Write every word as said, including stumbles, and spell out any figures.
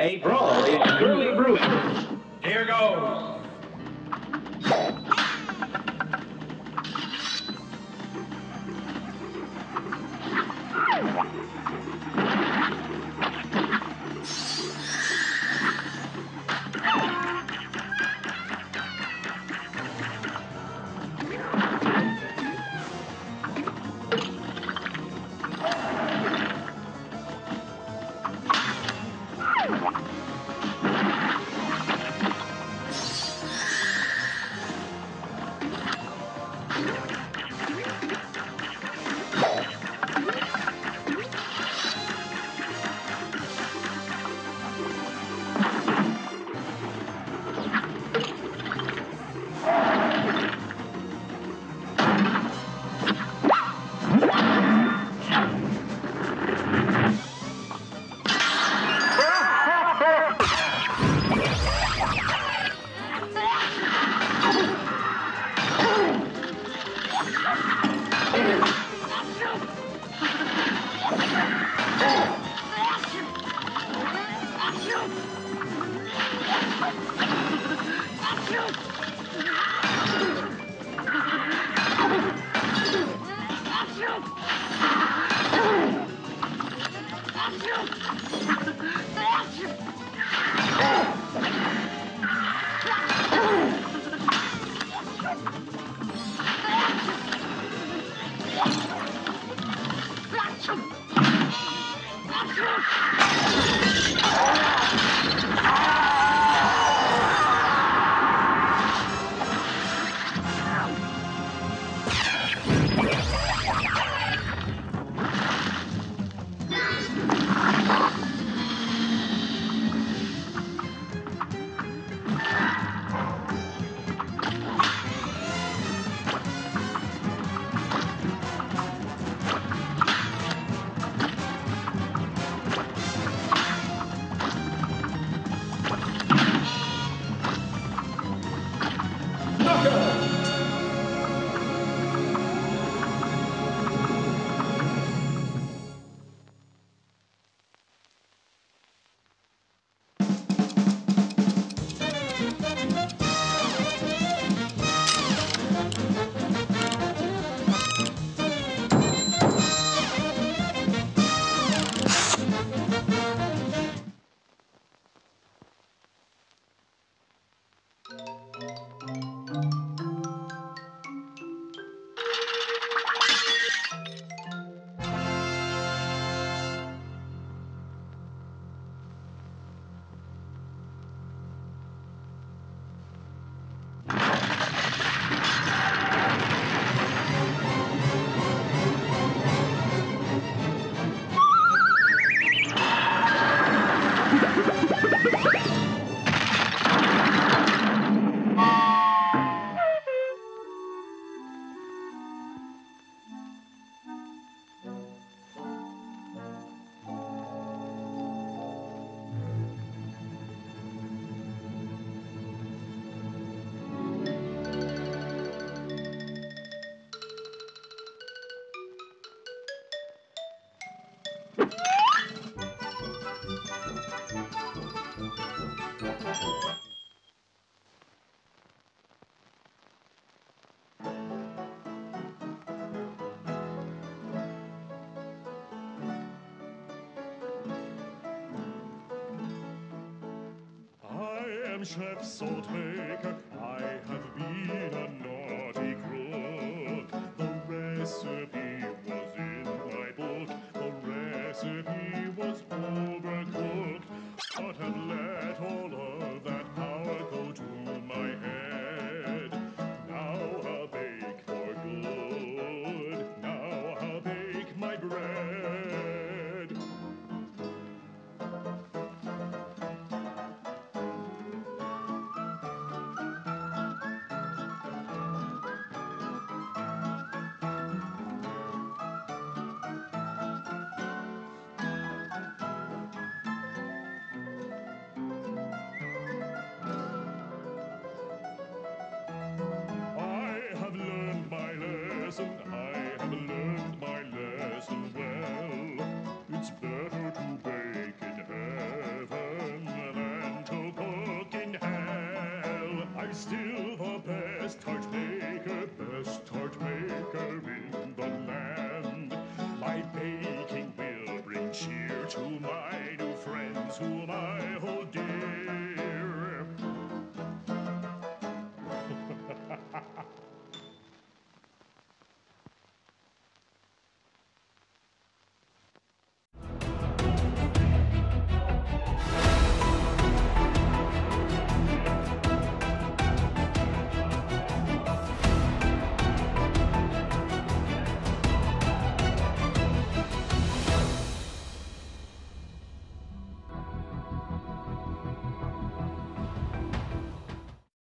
A brawl is surely brewing. Here goes. Chef salt maker, I have been a naughty crook. The recipe was in my book. The recipe was overcooked, but have let all of that power go to my head. Now I'll bake for good. Now I'll bake my bread. Arizona.